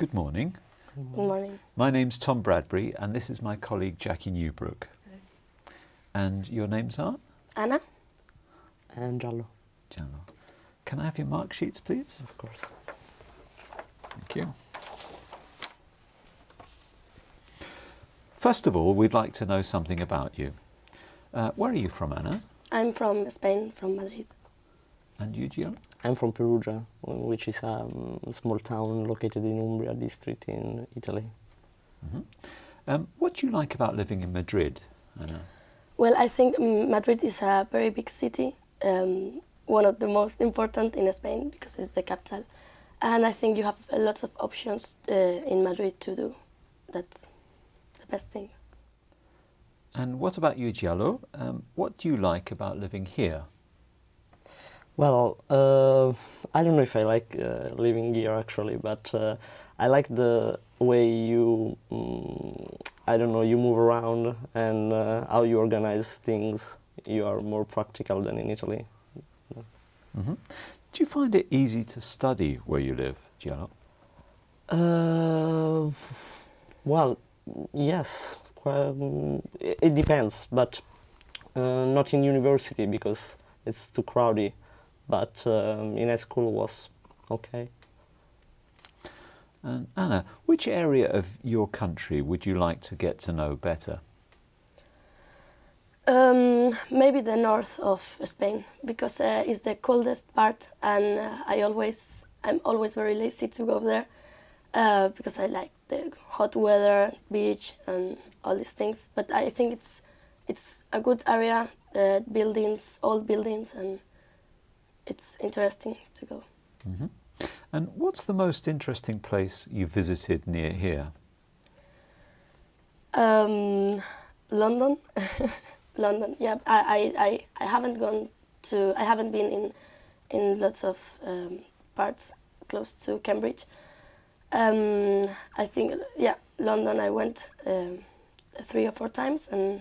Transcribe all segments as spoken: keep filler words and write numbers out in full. Good morning. Good morning. My name's Tom Bradbury and this is my colleague Jackie Newbrook. Hello. And your names are? Anna. And Giallo. Giallo. Can I have your mark sheets, please? Of course. Thank you. First of all, we'd like to know something about you. Uh, where are you from, Anna? I'm from Spain, from Madrid. And you, Giallo? I'm from Perugia, which is a small town located in Umbria district in Italy. Mm-hmm. um, what do you like about living in Madrid, Anna? Well, I think Madrid is a very big city, um, one of the most important in Spain because it's the capital. And I think you have lots of options uh, in Madrid to do. That's the best thing. And what about you, Giallo? Um, what do you like about living here? Well, uh, I don't know if I like uh, living here actually, but uh, I like the way you, um, I don't know, you move around and uh, how you organize things. You are more practical than in Italy. Mm-hmm. Do you find it easy to study where you live, Giallo? Uh, well, yes, um, it, it depends, but uh, not in university because it's too crowded. But um, in high school was okay. And Anna, which area of your country would you like to get to know better? Um, maybe the north of Spain because uh, it's the coldest part, and uh, I always, I'm always very lazy to go there uh, because I like the hot weather, beach, and all these things. But I think it's it's a good area, uh, buildings, old buildings, and it's interesting to go. Mm-hmm. And what's the most interesting place you visited near here? Um, London, London. Yeah, I, I, I haven't gone to. I haven't been in, in lots of um, parts close to Cambridge. Um, I think yeah, London. I went um, three or four times, and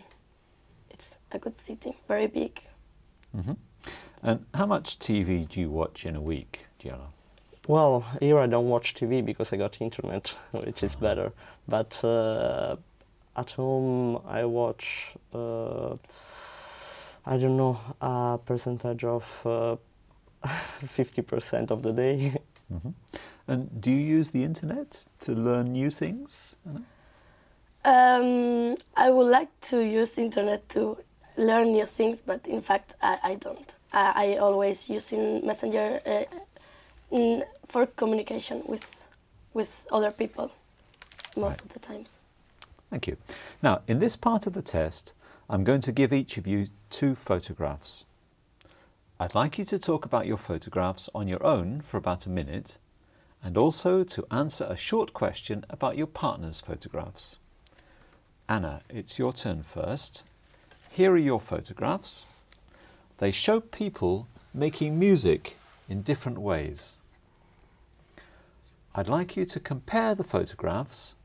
it's a good city, very big. Mm-hmm. And how much T V do you watch in a week, Giallo? Well, here I don't watch T V because I got internet, which is better. But uh, at home I watch, uh, I don't know, a percentage of uh, fifty percent of the day. Mm-hmm. And do you use the internet to learn new things, Anna? Um, I would like to use internet to learn new things, but in fact I, I don't. I, I always using Messenger uh, in, for communication with with other people most right. of the times. Thank you. Now, in this part of the test, I'm going to give each of you two photographs. I'd like you to talk about your photographs on your own for about a minute, and also to answer a short question about your partner's photographs. Anna, it's your turn first. Here are your photographs. They show people making music in different ways. I'd like you to compare the photographs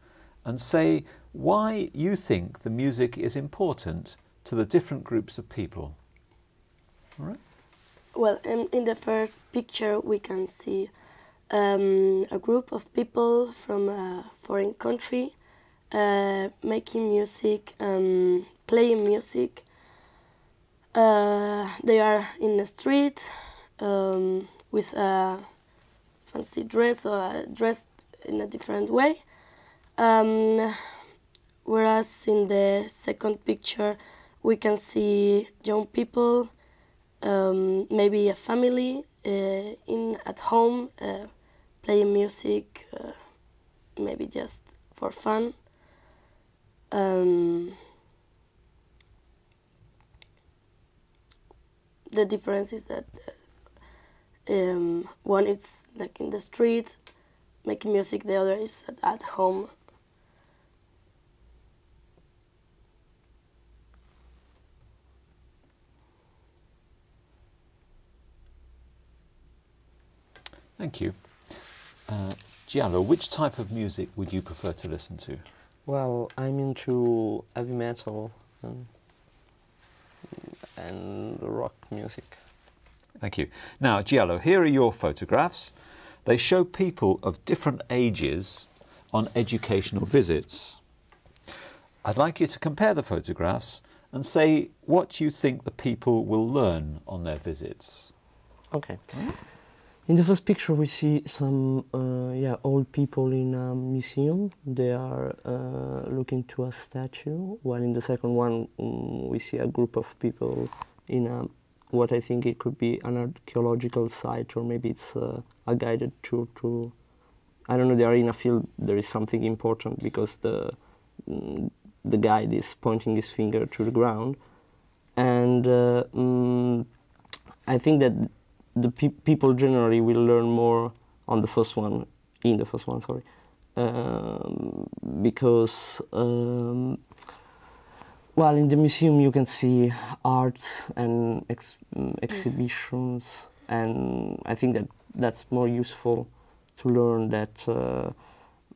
and say why you think the music is important to the different groups of people. All right? Well, in, in the first picture we can see um, a group of people from a foreign country uh, making music, um, playing music. Uh, they are in the street um, with a fancy dress or dressed in a different way. Um, whereas in the second picture we can see young people, um, maybe a family uh, in at home uh, playing music, uh, maybe just for fun. Um, The difference is that um, one is like in the street making music, the other is at, at home. Thank you. Uh, Giallo, which type of music would you prefer to listen to? Well, I'm into heavy metal and and rock music. Thank you. Now, Giallo, here are your photographs. They show people of different ages on educational visits. I'd like you to compare the photographs and say what you think the people will learn on their visits. Okay. In the first picture we see some uh, yeah, old people in a museum. They are uh, looking to a statue, while in the second one um, we see a group of people in a, what I think it could be an archaeological site, or maybe it's uh, a guided tour to, I don't know, they are in a field, there is something important because the, mm, the guide is pointing his finger to the ground. And uh, mm, I think that the pe people generally will learn more on the first one, in the first one, sorry, um, because, um, well, in the museum you can see arts and ex um, exhibitions, and I think that that's more useful to learn that, uh,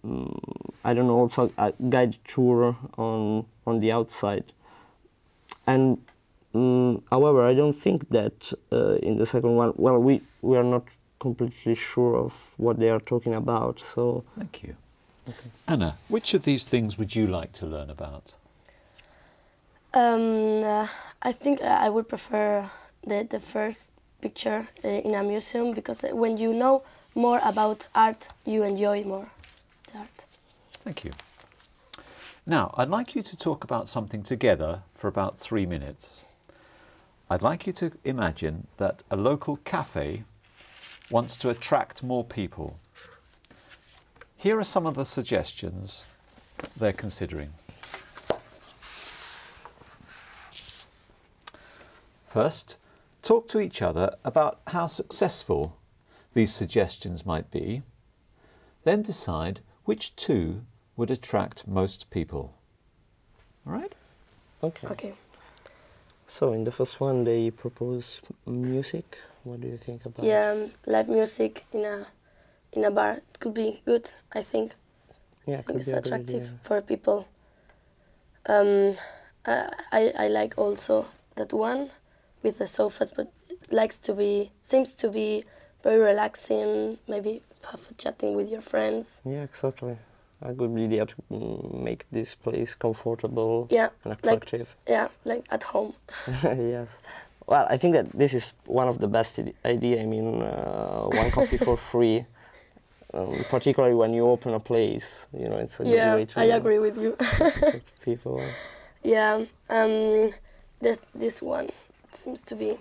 um, I don't know, also a guided tour on, on the outside. And Um, however, I don't think that uh, in the second one, well, we, we are not completely sure of what they are talking about, so... Thank you. Okay. Anna, which of these things would you like to learn about? Um, uh, I think I would prefer the, the first picture uh, in a museum, because when you know more about art, you enjoy more the art. Thank you. Now, I'd like you to talk about something together for about three minutes. I'd like you to imagine that a local cafe wants to attract more people. Here are some of the suggestions they're considering. First, talk to each other about how successful these suggestions might be. Then decide which two would attract most people. All right? Okay. Okay. So in the first one, they propose music. What do you think about? Yeah, um, live music in a in a bar. It could be good, I think. Yeah, I think could it's be attractive for people. Um, I, I I like also that one with the sofas, but it likes to be seems to be very relaxing. Maybe have a chatting with your friends. Yeah, exactly. I could really have to make this place comfortable, yeah, and attractive. Like, yeah, like at home. Yes. Well, I think that this is one of the best idea. I mean, uh, one coffee for free, um, particularly when you open a place. You know, it's a yeah, good way to... Yeah, I agree with you. People. Yeah, um, this, this one seems to be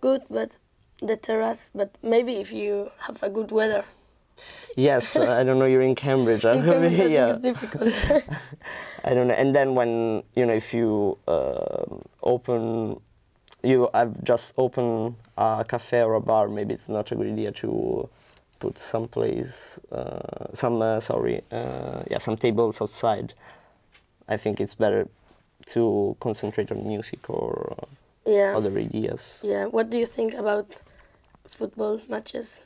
good, but the terrace, but maybe if you have a good weather. Yes, uh, I don't know, you're in Cambridge. I in don't Cambridge, know, yeah. It's difficult. I don't know. And then when, you know, if you uh, open, you I've just opened a cafe or a bar, maybe it's not a good idea to put some place, uh, some, uh, sorry, uh, yeah, some tables outside. I think it's better to concentrate on music or uh, yeah. other ideas. Yeah, what do you think about football matches?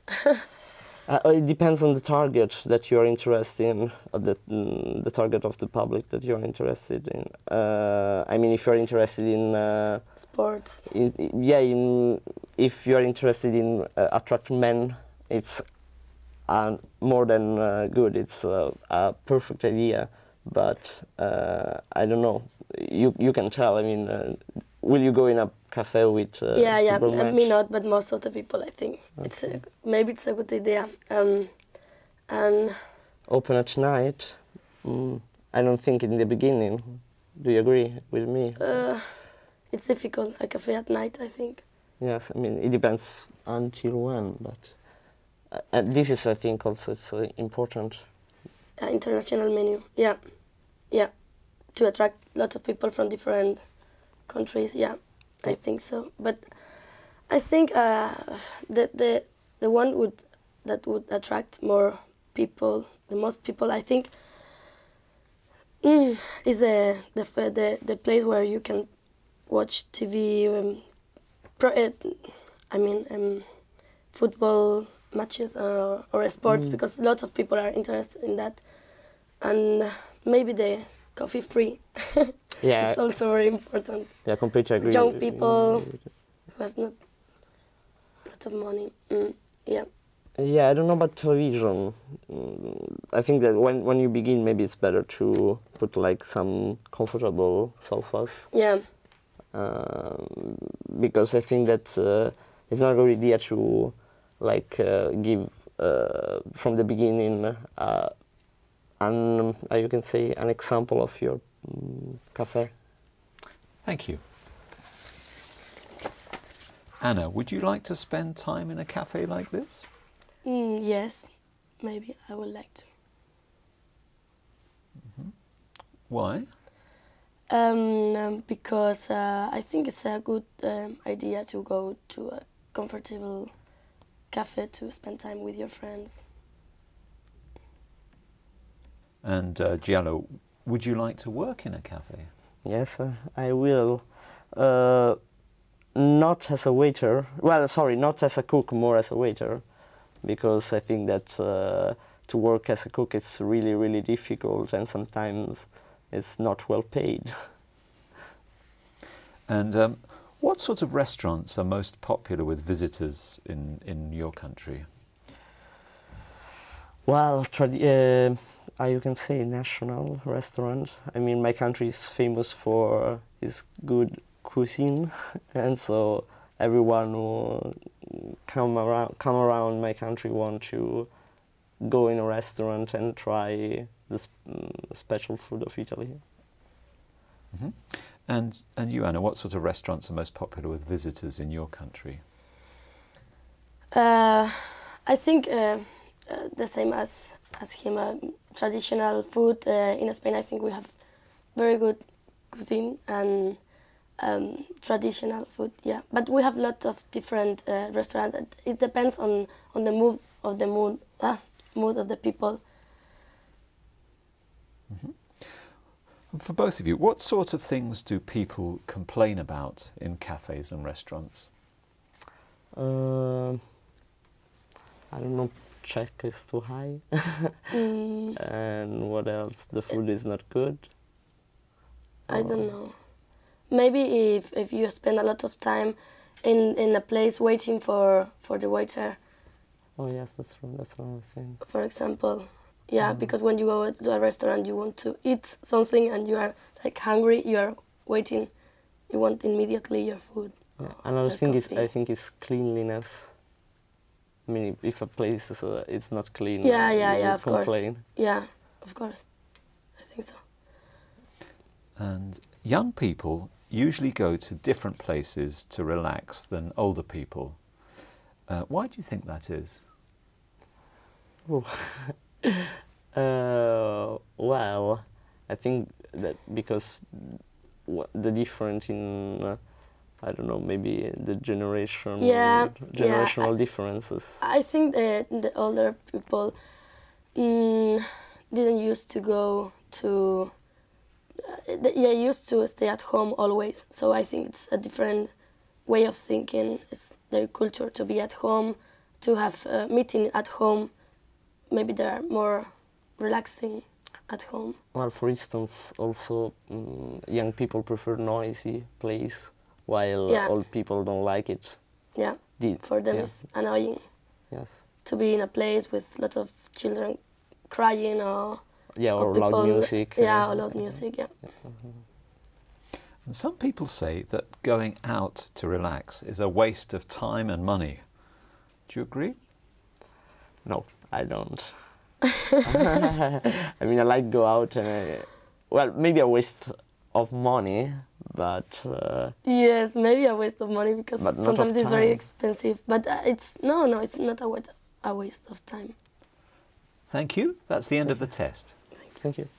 Uh, it depends on the target that you are interested in, uh, the, mm, the target of the public that you are interested in. Uh, I mean, if you are interested in... Uh, Sports. In, in, yeah, in, if you are interested in uh, attract men, it's uh, more than uh, good. It's uh, a perfect idea, but uh, I don't know. You, you can tell, I mean, uh, will you go in a cafe with uh, yeah, yeah, match? Me not, but most of the people, I think. Okay. It's a, maybe it's a good idea. Um, and open at night. Mm. I don't think in the beginning. Do you agree with me? Uh, it's difficult, a cafe at night, I think. Yes, I mean, it depends until when, but uh, this is, I think, also it's uh, important. Uh, international menu, yeah, yeah, to attract lots of people from different countries, yeah, I think so. But I think uh, the the the one would that would attract more people, the most people, I think, mm, is the, the the the place where you can watch T V. Um, pro, uh, I mean, um, football matches uh, or sports, mm. because lots of people are interested in that, and maybe the coffee free. Yeah, it's also very important. Yeah, I completely agree. Young people who has not lots of money. Mm, yeah. Yeah, I don't know about television. I think that when, when you begin, maybe it's better to put like some comfortable sofas. Yeah. Um, because I think that uh, it's not a good idea to like uh, give uh, from the beginning uh, an uh, you can say an example of your um, cafe. Thank you. Anna, would you like to spend time in a cafe like this? Mm, yes, maybe I would like to. Mm-hmm. Why? Um, um, because uh, I think it's a good um, idea to go to a comfortable cafe to spend time with your friends. And uh, Giallo, would you like to work in a cafe? Yes, uh, I will. Uh, not as a waiter. Well, sorry, not as a cook, more as a waiter. Because I think that uh, to work as a cook is really, really difficult, and sometimes it's not well paid. And um, what sort of restaurants are most popular with visitors in, in your country? Well, uh, you can say national restaurant. I mean, my country is famous for its good cuisine, and so everyone who come around, come around my country want to go in a restaurant and try the sp special food of Italy. Mm-hmm. And and you, Anna, what sort of restaurants are most popular with visitors in your country? Uh, I think uh, uh, the same as as him. Uh, traditional food uh, in Spain. I think we have very good cuisine and. Um, traditional food, yeah, but we have lots of different uh, restaurants. It depends on on the mood of the mood uh, mood of the people. Mm-hmm. And for both of you, what sort of things do people complain about in cafes and restaurants? Uh, I don't know. Check is too high, mm. And what else? The food is not good. I don't know. Maybe if, if you spend a lot of time in, in a place waiting for, for the waiter. Oh yes, that's true. That's another thing. For example, yeah, um. because when you go to a restaurant, you want to eat something and you are like hungry. You are waiting. You want immediately your food. Yeah. Another thing coffee. is I think is cleanliness. I mean, if a place is uh, it's not clean, yeah, yeah, yeah, of complain. course, yeah, of course, I think so. And young people usually go to different places to relax than older people. Uh, why do you think that is? uh, well, I think that because what the difference in, uh, I don't know, maybe the generation, yeah, generational yeah, I, differences. I think that the older people um, didn't used to go to Uh, they used to stay at home always, so I think it's a different way of thinking. It's their culture to be at home, to have a meeting at home. Maybe they are more relaxing at home. Well, for instance, also um, young people prefer noisy place, while yeah. old people don't like it. Yeah, the, for them yeah. it's annoying. Yes. To be in a place with lots of children crying or... Yeah, or, or people, loud music. Yeah, or loud music, yeah. And some people say that going out to relax is a waste of time and money. Do you agree? No, I don't. I mean, I like go out and I... Well, maybe a waste of money, but... Uh, yes, maybe a waste of money because sometimes it's very expensive. But uh, it's... No, no, it's not a, a waste of time. Thank you. That's the end of the test. Thank you.